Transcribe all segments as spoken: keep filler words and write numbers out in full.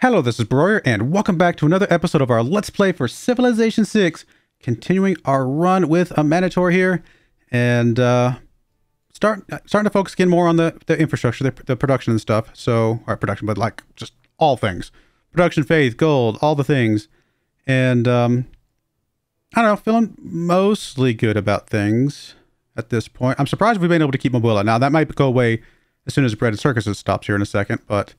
Hello, this is Broyer, and welcome back to another episode of our Let's Play for Civilization six, continuing our run with Amanitore here, and uh, start starting to focus again more on the, the infrastructure, the, the production and stuff. So, or production, but like just all things. Production, faith, gold, all the things. And, um, I don't know, feeling mostly good about things at this point. I'm surprised we've been able to keep Mabulla. Now, that might go away as soon as Bread and Circuses stops here in a second, but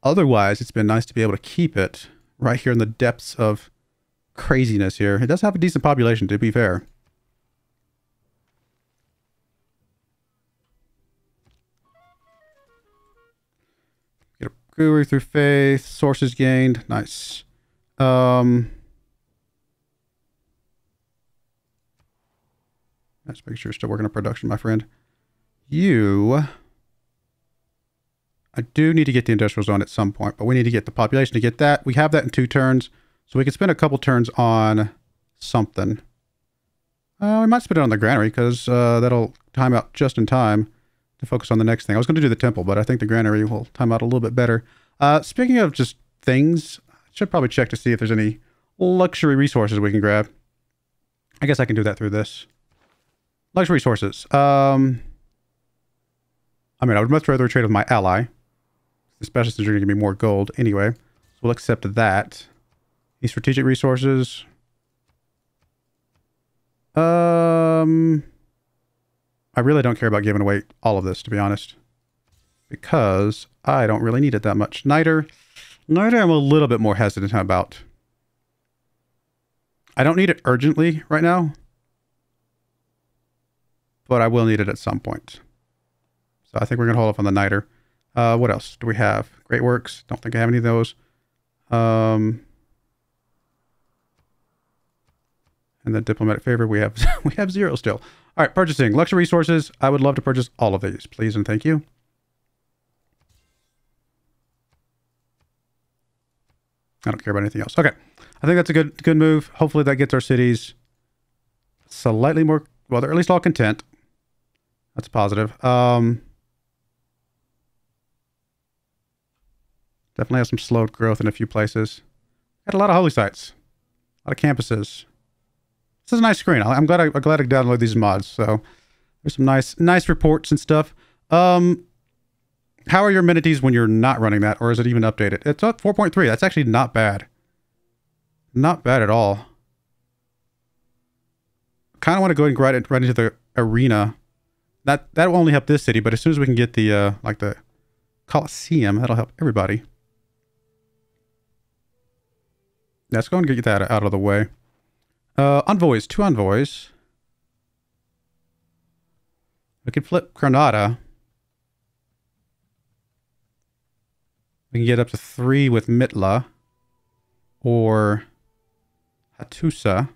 otherwise, it's been nice to be able to keep it right here in the depths of craziness here. It does have a decent population, to be fair. Get a brewery through faith, sources gained. Nice. Um, let's make sure you're still working on production, my friend. You... I do need to get the industrial zone at some point, but we need to get the population to get that. We have that in two turns, so we can spend a couple turns on something. Uh, we might spend it on the granary, because uh, that'll time out just in time to focus on the next thing. I was going to do the temple, but I think the granary will time out a little bit better. Uh, speaking of just things, I should probably check to see if there's any luxury resources we can grab. I guess I can do that through this. Luxury resources. Um, I mean, I would much rather trade with my ally. Especially since you're going to give me more gold anyway. So we'll accept that. Any strategic resources? Um, I really don't care about giving away all of this, to be honest. Because I don't really need it that much. Niter. Niter I'm a little bit more hesitant about. I don't need it urgently right now. But I will need it at some point. So I think we're going to hold off on the Niter. Uh, what else do we have? Great works. Don't think I have any of those. Um, and then diplomatic favor. We have we have zero still. All right, purchasing luxury resources. I would love to purchase all of these, please and thank you. I don't care about anything else. Okay, I think that's a good good move. Hopefully that gets our cities slightly more. Well, they're at least all content. That's positive. Um, Definitely have some slowed growth in a few places. Got a lot of holy sites. A lot of campuses. This is a nice screen. I'm glad I, I'm glad I downloaded these mods. So there's some nice nice reports and stuff. Um, how are your amenities when you're not running that? Or is it even updated? It's up four point three. That's actually not bad. Not bad at all. Kind of want to go ahead and go right, right into the arena. That, that will only help this city. But as soon as we can get the, uh, like the Coliseum, that'll help everybody. Let's go and get that out of the way. Uh, envoys, two envoys. We can flip Cronada. We can get up to three with Mitla or Hattusa.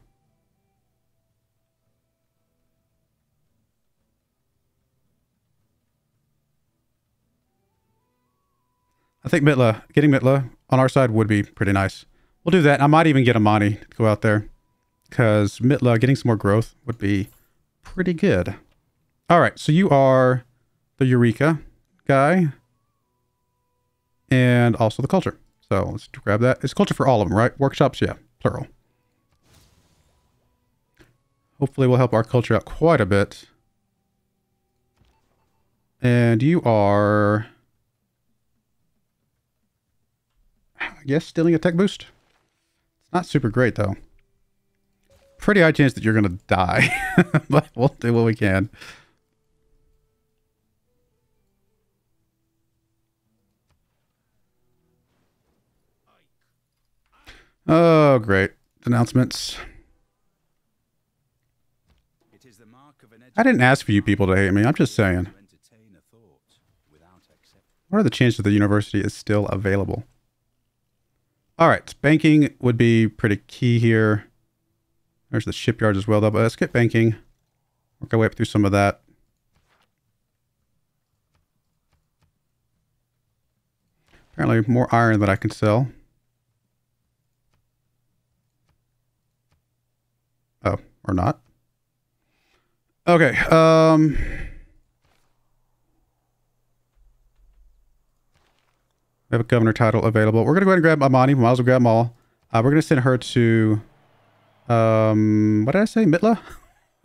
I think Mitla, getting Mitla on our side would be pretty nice. We'll do that. I might even get Amani to go out there because Mitla getting some more growth would be pretty good. All right. So you are the Eureka guy and also the culture. So let's grab that. It's culture for all of them, right? Workshops. Yeah. Plural. Hopefully we'll help our culture out quite a bit. And you are... I guess stealing a tech boost. It's not super great though. Pretty high chance that you're gonna die, but we'll do what we can. Oh, great announcements! I didn't ask for you people to hate me. I'm just saying. What are the chances that the university is still available? All right, banking would be pretty key here. There's the shipyards as well, though, but let's get banking. Work our way up through some of that. Apparently more iron that I can sell. Oh, or not. Okay, um... We have a governor title available. We're going to go ahead and grab Amani. We might as well grab them all. Uh, we're going to send her to... Um, what did I say? Mitla?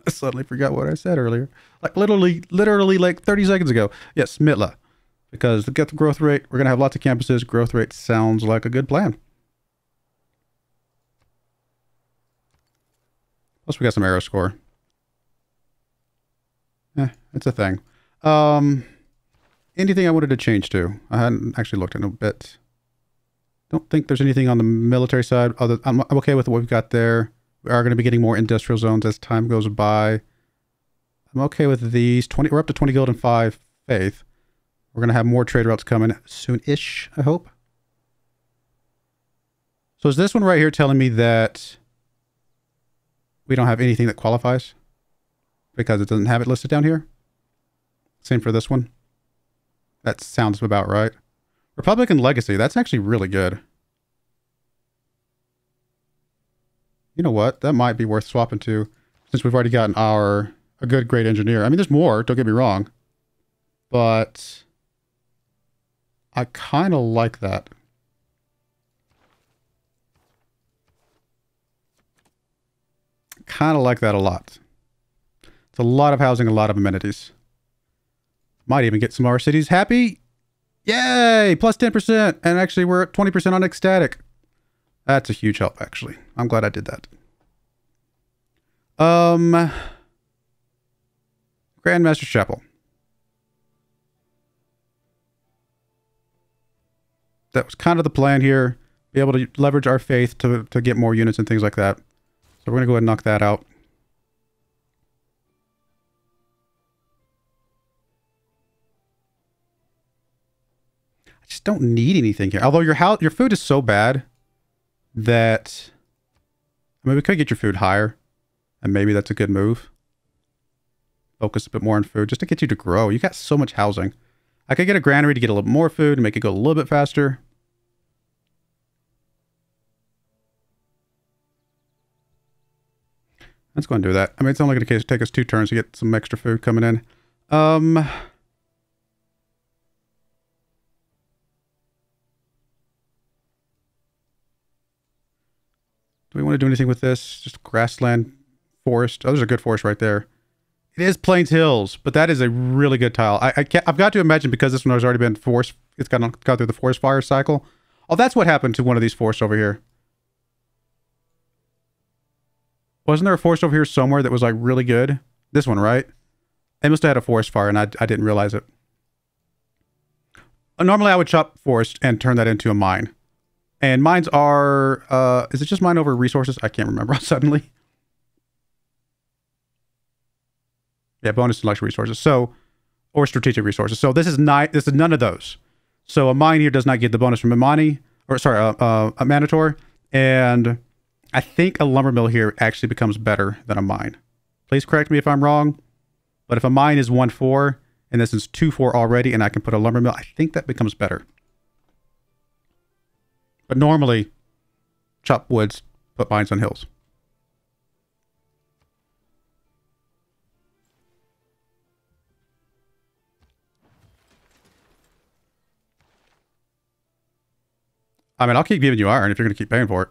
I suddenly forgot what I said earlier. Like literally, literally like thirty seconds ago. Yes, Mitla. Because to get the growth rate, we're going to have lots of campuses. Growth rate sounds like a good plan. Plus we got some arrow score. Yeah, it's a thing. Um, anything I wanted to change to? I hadn't actually looked in a bit. Don't think there's anything on the military side. Other, I'm, I'm okay with what we've got there. We are going to be getting more industrial zones as time goes by. I'm okay with these. twenty. We're up to twenty guild and five faith. We're going to have more trade routes coming soon-ish, I hope. So is this one right here telling me that we don't have anything that qualifies? Because it doesn't have it listed down here? Same for this one. That sounds about right. Republican Legacy, that's actually really good. You know what? That might be worth swapping to, since we've already gotten our a good great engineer. I mean, there's more, don't get me wrong. But I kind of like that. Kind of like that a lot. It's a lot of housing, a lot of amenities. Might even get some of our cities happy. Yay! Plus ten percent. And actually, we're at twenty percent on ecstatic. That's a huge help, actually. I'm glad I did that. Um, Grandmaster Chapel. That was kind of the plan here. Be able to leverage our faith to, to get more units and things like that. So we're going to go ahead and knock that out. I just don't need anything here. Although your house, your food is so bad that, I mean, we could get your food higher, and maybe that's a good move. Focus a bit more on food, just to get you to grow. You got so much housing. I could get a granary to get a little more food and make it go a little bit faster. Let's go and do that. I mean, it's only going to take us two turns to get some extra food coming in. Um... Do we want to do anything with this? Just grassland, forest. Oh, there's a good forest right there. It is Plains Hills, but that is a really good tile. I, I can't, I've got to imagine because this one has already been forest. It's gone, gone through the forest fire cycle. Oh, that's what happened to one of these forests over here. Wasn't there a forest over here somewhere that was like really good? This one, right? It must have had a forest fire and I, I didn't realize it. Normally I would chop forest and turn that into a mine. And mines are, uh, is it just mine over resources? I can't remember suddenly. Yeah, bonus and luxury resources. So, or strategic resources. So this is not, this is none of those. So a mine here does not get the bonus from Amani, or sorry, uh, uh, Amanitore. And I think a lumber mill here actually becomes better than a mine. Please correct me if I'm wrong. But if a mine is one four, and this is two four already, and I can put a lumber mill, I think that becomes better. But normally, chop woods, put mines on hills. I mean, I'll keep giving you iron if you're going to keep paying for it.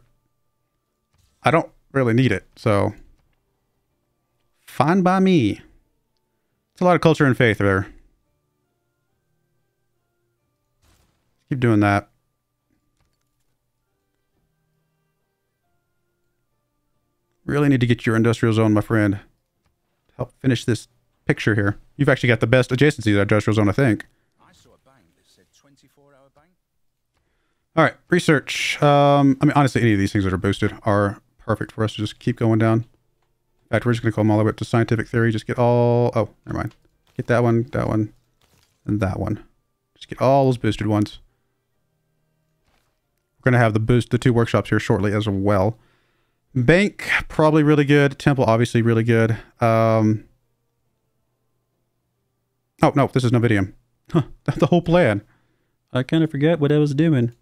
I don't really need it, so... Fine by me. It's a lot of culture and faith there. Keep doing that. Really need to get your industrial zone, my friend, to help finish this picture here. You've actually got the best adjacency to that industrial zone, I think. I saw a bank that said twenty-four hour bank. All right, research. Um, I mean, honestly, any of these things that are boosted are perfect for us to just keep going down. In fact, we're just going to call them all the way up to scientific theory. Just get all... Oh, never mind. Get that one, that one, and that one. Just get all those boosted ones. We're going to have the boost, the two workshops here shortly as well. Bank, probably really good. Temple, obviously really good. Um, oh, no, this is Novidium. Huh, that's the whole plan. I kind of forgot what I was doing.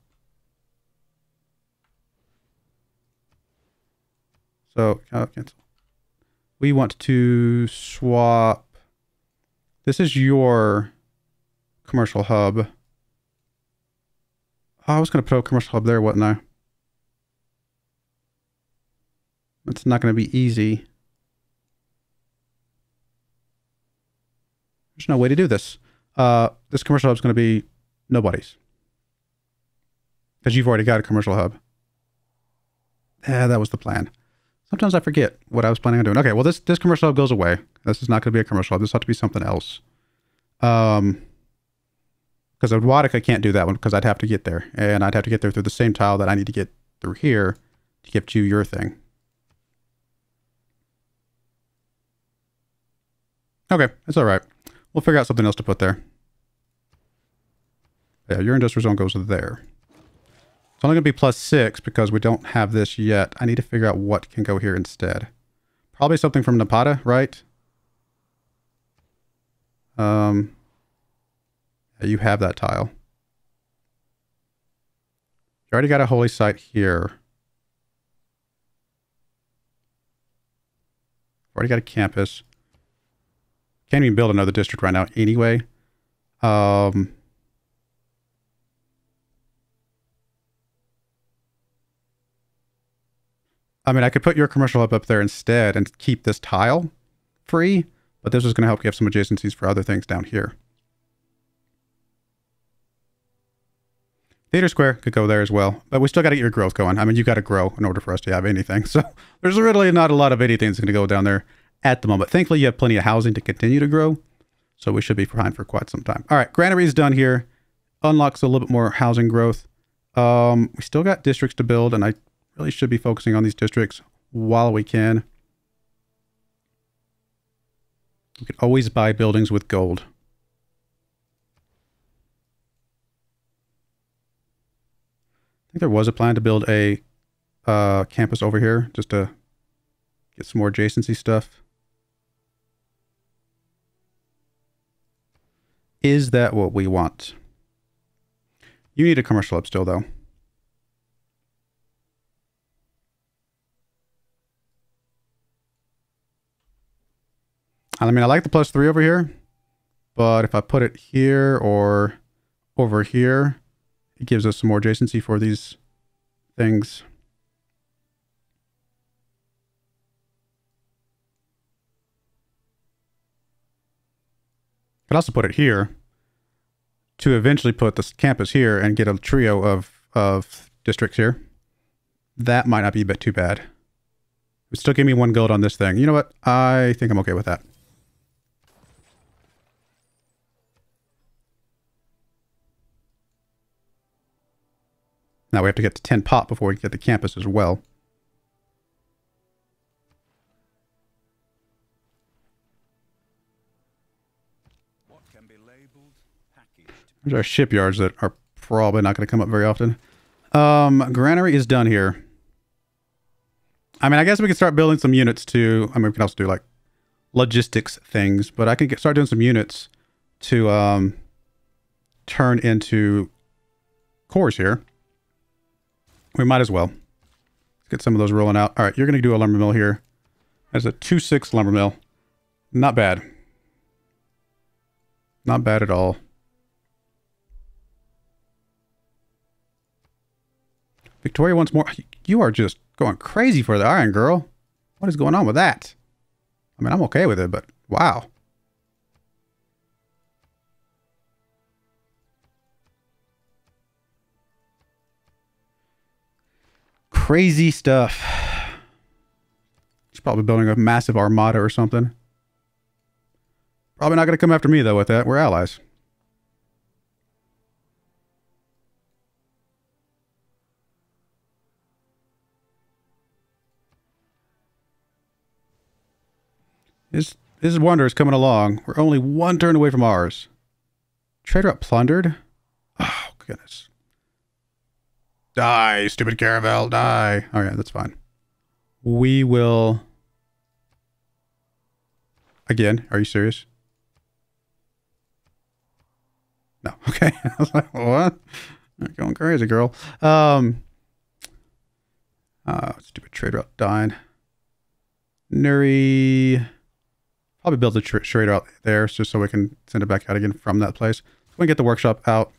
So, oh, cancel. We want to swap. This is your commercial hub. I was going to put a commercial hub there, wasn't I? It's not going to be easy. There's no way to do this. Uh, this commercial hub is going to be nobody's. Because you've already got a commercial hub. Yeah, that was the plan. Sometimes I forget what I was planning on doing. Okay, well, this, this commercial hub goes away. This is not going to be a commercial hub. This ought to be something else. Um, because Odwatica can't do that one because I'd have to get there. And I'd have to get there through the same tile that I need to get through here to get you your thing. Okay, that's all right. We'll figure out something else to put there. Yeah, your industrial zone goes there. It's only going to be plus six because we don't have this yet. I need to figure out what can go here instead. Probably something from Napata, right? Um, yeah, you have that tile. You already got a holy site here. Already got a campus. Can't even build another district right now anyway. Um, I mean, I could put your commercial hub up there instead and keep this tile free, but this is going to help you have some adjacencies for other things down here. Theater Square could go there as well, but we still got to get your growth going. I mean, you got to grow in order for us to have anything. So there's really not a lot of anything that's going to go down there at the moment. Thankfully, you have plenty of housing to continue to grow, so we should be fine for quite some time. All right, granary is done here. Unlocks a little bit more housing growth. Um, we still got districts to build, and I really should be focusing on these districts while we can. We can always buy buildings with gold. I think there was a plan to build a uh, campus over here just to get some more adjacency stuff. Is that what we want? You need a commercial hub still, though. I mean, I like the plus three over here, but if I put it here or over here, it gives us some more adjacency for these things. Could also put it here to eventually put this campus here and get a trio of, of districts here. That might not be a bit too bad. It would still give me one gold on this thing. You know what? I think I'm okay with that. Now we have to get to ten pop before we get the campus as well. There's our shipyards that are probably not going to come up very often. Um, granary is done here. I mean, I guess we can start building some units too. I mean, we can also do like logistics things, but I can get, start doing some units to um, turn into cores here. We might as well. Let's get some of those rolling out. All right, you're going to do a lumber mill here. That's a two six lumber mill. Not bad. Not bad at all. Victoria once more. You are just going crazy for the iron, girl. What is going on with that? I mean, I'm okay with it, but wow. Crazy stuff. She's probably building a massive armada or something. Probably not going to come after me, though, with that. We're allies. His, his wonder is coming along. We're only one turn away from ours. Trade route plundered? Oh, goodness. Die, stupid caravel, die. All right, that's fine. We will... Again, are you serious? No, okay. I was like, what? You're going crazy, girl. Um, uh, stupid trade route dying. Nuri... Probably build the trader out there just so we can send it back out again from that place. So we can get the workshop out.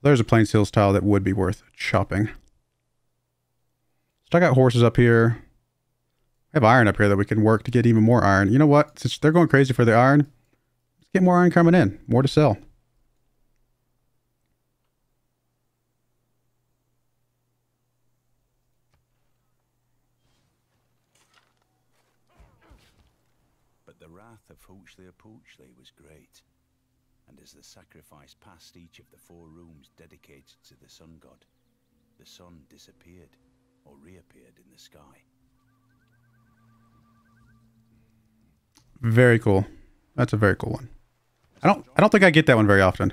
So there's a Plains Hills tile that would be worth chopping. So I got horses up here. I have iron up here that we can work to get even more iron. You know what? Since they're going crazy for the iron, let's get more iron coming in. More to sell. But the wrath of Hoochley Apoochley was great. And as the sacrifice passed each of the four rooms dedicated to the sun god, the sun disappeared or reappeared in the sky. Very cool. That's a very cool one. I don't I don't think I get that one very often.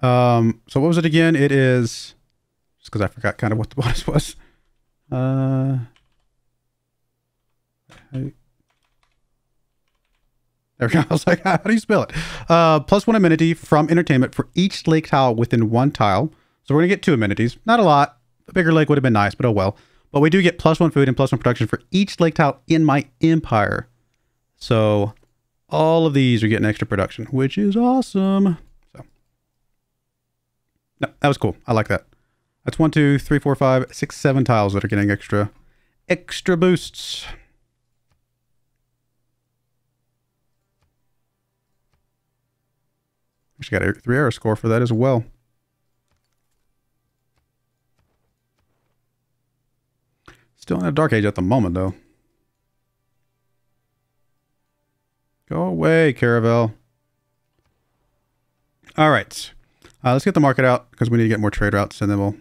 Um so what was it again? It is just because I forgot kind of what the bonus was. Uh I, there we go. I was like, how do you spell it? Uh plus one amenity from entertainment for each lake tile within one tile. So we're gonna get two amenities. Not a lot. A bigger lake would have been nice, but oh well. But we do get plus one food and plus one production for each lake tile in my empire. So all of these are getting extra production, which is awesome. So no, that was cool. I like that. That's one, two, three, four, five, six, seven tiles that are getting extra, extra boosts. Actually got a three error score for that as well. Still in a dark age at the moment, though. Go away, Caravel. All right. Uh, let's get the market out because we need to get more trade routes, and then we'll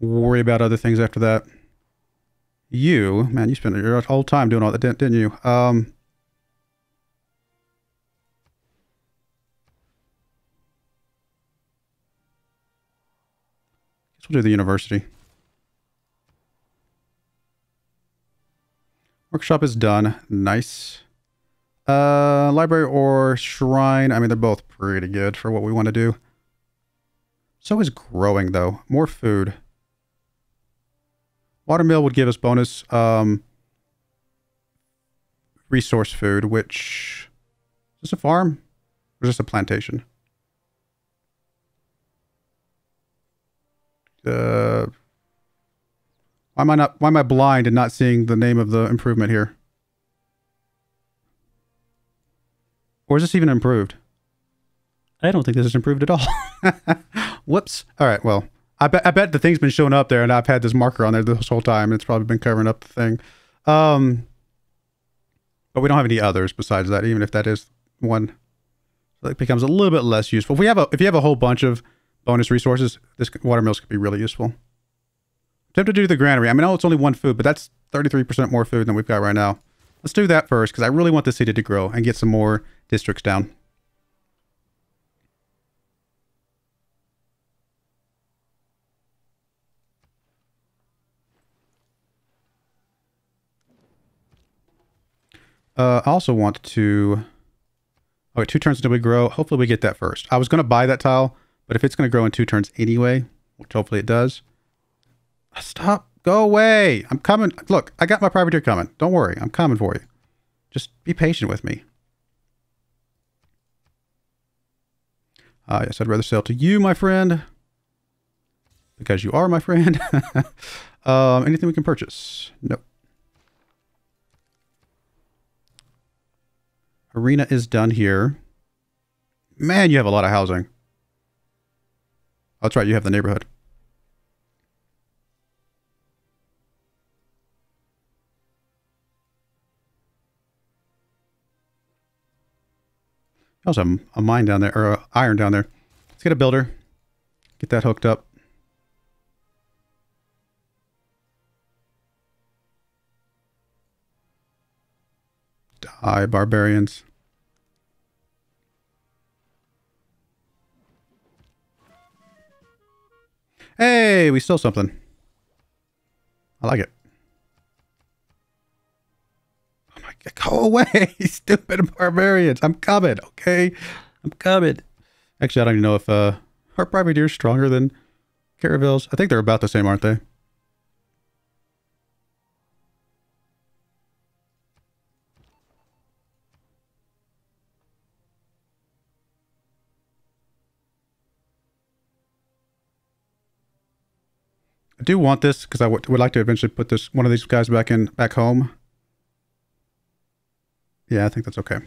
worry about other things after that. You, man, you spent your whole time doing all that, didn't you? Um, I guess we'll do the university. Workshop is done. Nice. Uh, library or shrine. I mean, they're both pretty good for what we want to do. So is growing, though. More food. Watermill would give us bonus um, resource food, which... Is this a farm? Or is this a plantation? Uh... Why am I not? Why am I blind and not seeing the name of the improvement here? Or is this even improved? I don't think this is improved at all. Whoops. All right. Well, I bet I bet the thing's been showing up there, and I've had this marker on there this whole time. It's probably been covering up the thing. Um, but we don't have any others besides that. Even if that is one, so it becomes a little bit less useful. If we have a if you have a whole bunch of bonus resources, this watermills could be really useful. Attempt to do the granary. I mean, oh, it's only one food, but that's thirty-three percent more food than we've got right now. Let's do that first, because I really want the city to grow and get some more districts down. Uh, I also want to... Oh, wait, two turns until we grow. Hopefully we get that first. I was going to buy that tile, but if it's going to grow in two turns anyway, which hopefully it does... Stop. Go away. I'm coming. Look, I got my privateer coming. Don't worry. I'm coming for you. Just be patient with me. Uh, yes, I'd rather sell to you, my friend. Because you are my friend. um, anything we can purchase? Nope. Arena is done here. Man, you have a lot of housing. Oh, that's right. You have the neighborhood. There's a, a mine down there, or iron down there. Let's get a builder. Get that hooked up. Die, barbarians. Hey, we stole something. I like it. Go away, stupid barbarians. I'm coming, okay? I'm coming. Actually, I don't even know if uh, our privateers stronger than Caravels. I think they're about the same, aren't they? I do want this because I would like to eventually put this one of these guys back in back home. Yeah, I think that's okay.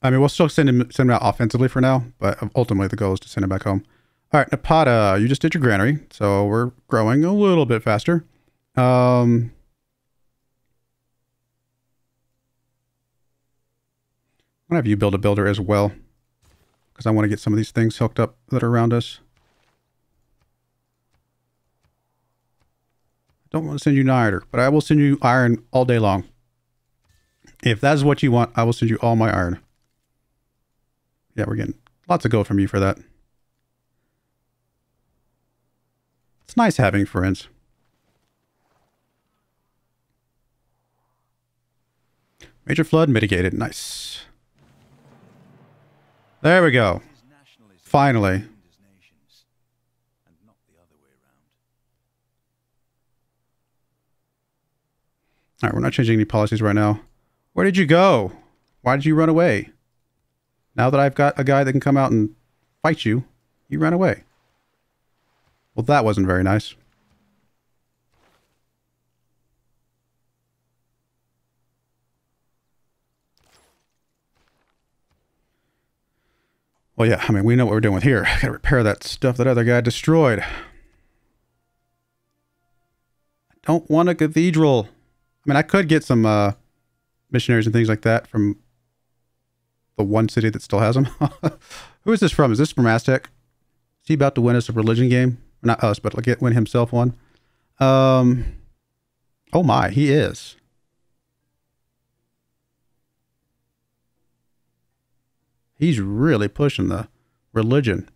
I mean, we'll still send him send him out offensively for now, but ultimately the goal is to send him back home. All right, Napata, you just did your granary, so we're growing a little bit faster. Um, I'm gonna have you build a builder as well, because I want to get some of these things hooked up that are around us. Don't want to send you Niter, but I will send you iron all day long. If that's what you want, I will send you all my iron. Yeah, we're getting lots of gold from you for that. It's nice having friends. Major flood mitigated. Nice. There we go. Finally. All right, we're not changing any policies right now. Where did you go? Why did you run away? Now that I've got a guy that can come out and fight you, you ran away. Well, that wasn't very nice. Well, yeah, I mean, we know what we're doing with here. I gotta repair that stuff that other guy destroyed. I don't want a cathedral. I mean, I could get some uh, missionaries and things like that from the one city that still has them. Who is this from? Is this from Aztec? Is he about to win us a religion game? Not us, but like win himself one. Um, oh my, he is. He's really pushing the religion.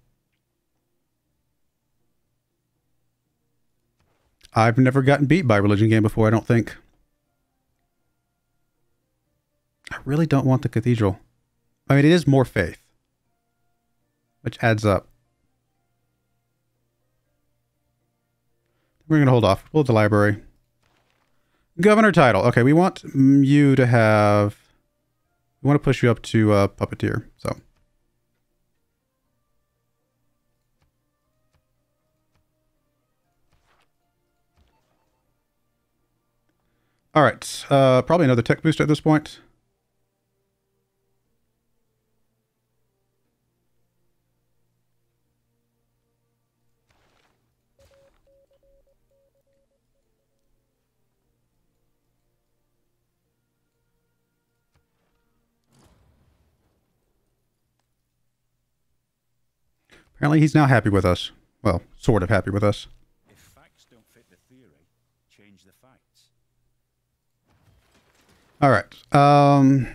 I've never gotten beat by a religion game before, I don't think. I really don't want the cathedral. I mean, it is more faith, which adds up. We're going to hold off. We'll go to the library. Governor title. Okay, we want you to have... We want to push you up to uh, puppeteer, so... All right, uh, probably another tech boost at this point. Apparently he's now happy with us. Well, sort of happy with us. If facts don't fit the theory, change the facts. All right. Um,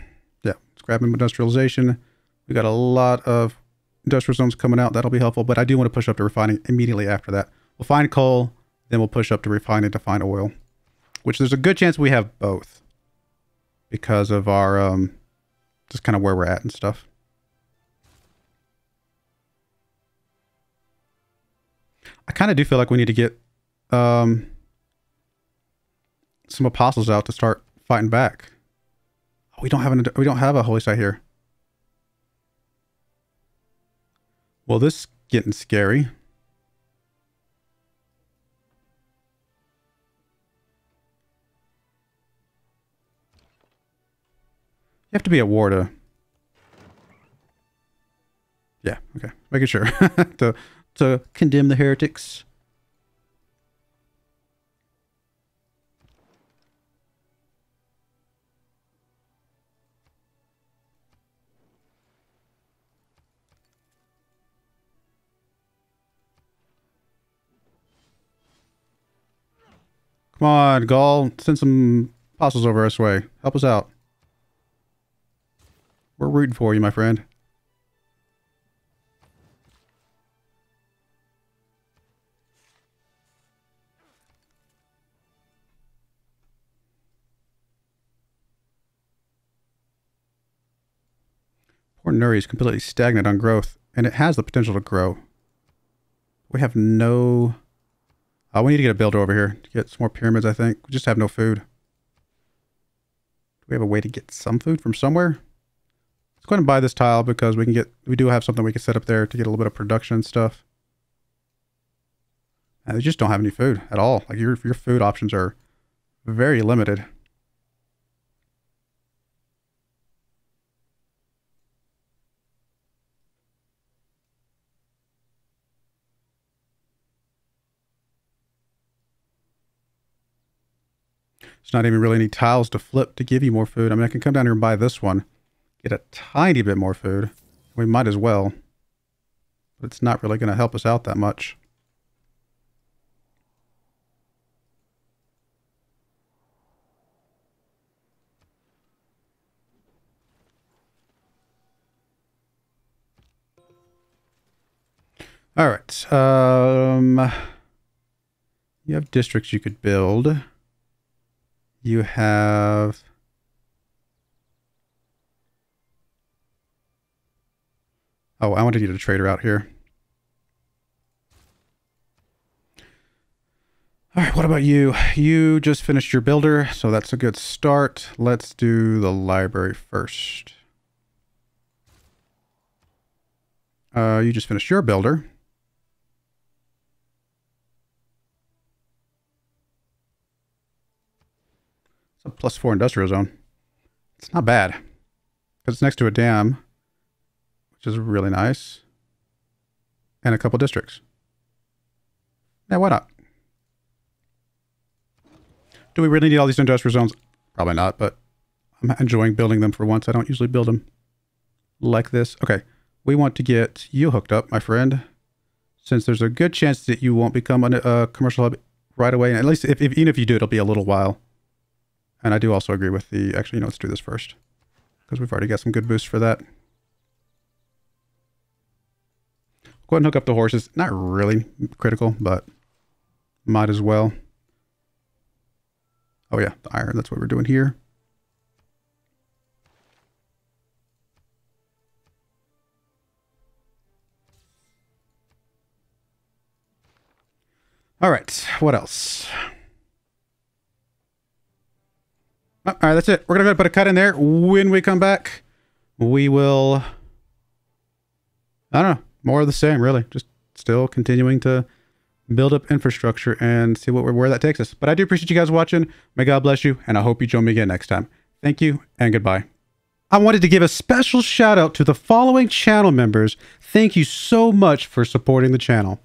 yeah, let's grab him industrialization. We got a lot of industrial zones coming out. That'll be helpful, but I do want to push up to refining immediately after that. We'll find coal, then we'll push up to refining to find oil, which there's a good chance we have both because of our, um, just kind of where we're at and stuff. I kind of do feel like we need to get um, some apostles out to start fighting back. Oh, we don't have an, we don't have a holy site here. Well, this is getting scary. You have to be at war to. Yeah. Okay. Making sure to. To condemn the heretics. Come on, Gaul, send some apostles over this way. Help us out. We're rooting for you, my friend. Poor Nuri is completely stagnant on growth, and it has the potential to grow. We have no... Uh, we need to get a builder over here to get some more pyramids, I think. We just have no food. Do we have a way to get some food from somewhere? Let's go ahead and buy this tile because we can get... We do have something we can set up there to get a little bit of production stuff. and they just don't have any food at all. Like your your food options are very limited. There's not even really any tiles to flip to give you more food. I mean, I can come down here and buy this one, get a tiny bit more food. We might as well. But it's not really going to help us out that much. All right. Um, you have districts you could build. You have oh, I wanted you to trader out here. All right, what about you? You just finished your builder, so that's a good start. Let's do the library first. Uh, you just finished your builder. A plus four industrial zone. It's not bad because it's next to a dam, which is really nice, and a couple districts. Yeah, why not? Do we really need all these industrial zones? Probably not, but I'm enjoying building them for once. I don't usually build them like this. Okay, we want to get you hooked up, my friend, since there's a good chance that you won't become a uh, commercial hub right away. And at least if, if even if you do, it'll be a little while. And I do also agree with the... Actually, you know, let's do this first, because we've already got some good boosts for that. Go ahead and hook up the horses. Not really critical, but might as well. Oh yeah, the iron. That's what we're doing here. All right, what else? All right, that's it. We're going to put a cut in there. When we come back, we will, I don't know, more of the same, really. Just still continuing to build up infrastructure and see what where that takes us. But I do appreciate you guys watching. May God bless you, and I hope you join me again next time. Thank you, and goodbye. I wanted to give a special shout out to the following channel members. Thank you so much for supporting the channel.